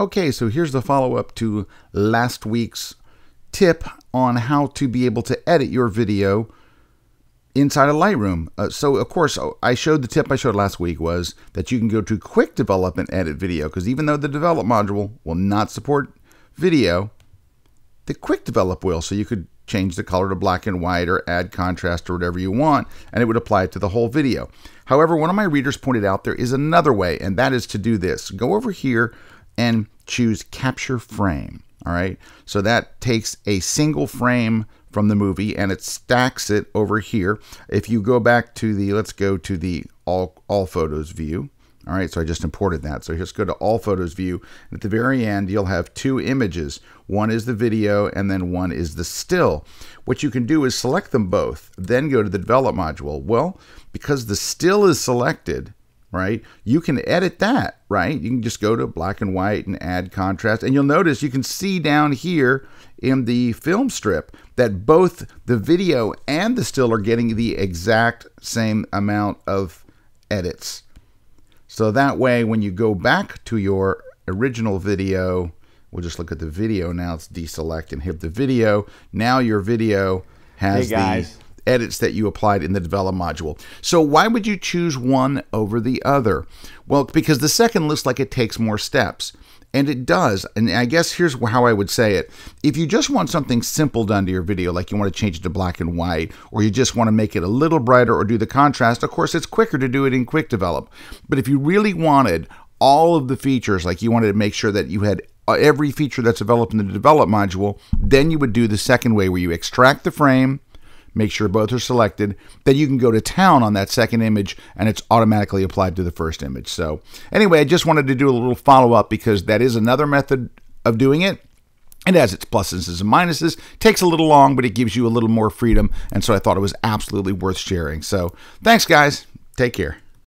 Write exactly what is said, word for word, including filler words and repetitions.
Okay, so here's the follow-up to last week's tip on how to be able to edit your video inside of Lightroom. Uh, so of course, I showed the tip I showed last week was that you can go to Quick Develop and Edit Video, because even though the Develop module will not support video, the Quick Develop will, so you could change the color to black and white or add contrast or whatever you want, and it would apply it to the whole video. However, one of my readers pointed out there is another way, and that is to do this. Go over here and choose Capture Frame, all right? So that takes a single frame from the movie and it stacks it over here. If you go back to the, let's go to the all, all Photos view, all right, so I just imported that. So just go to All Photos view. At the very end, you'll have two images. One is the video and then one is the still. What you can do is select them both, then go to the Develop module. Well, because the still is selected, right, you can edit that, right? You can just go to black and white and add contrast. And you'll notice you can see down here in the film strip that both the video and the still are getting the exact same amount of edits. So that way, when you go back to your original video, we'll just look at the video now, let's deselect and hit the video. Now your video has hey guys. the edits that you applied in the Develop module. So why would you choose one over the other? Well, because the second looks like it takes more steps. And it does, and I guess here's how I would say it. If you just want something simple done to your video, like you want to change it to black and white, or you just want to make it a little brighter or do the contrast, of course it's quicker to do it in Quick Develop. But if you really wanted all of the features, like you wanted to make sure that you had every feature that's developed in the Develop module, then you would do the second way where you extract the frame, make sure both are selected, then you can go to town on that second image and it's automatically applied to the first image. So anyway, I just wanted to do a little follow-up because that is another method of doing it. It has its pluses and minuses, takes a little long, but it gives you a little more freedom. And so I thought it was absolutely worth sharing. So thanks guys, take care.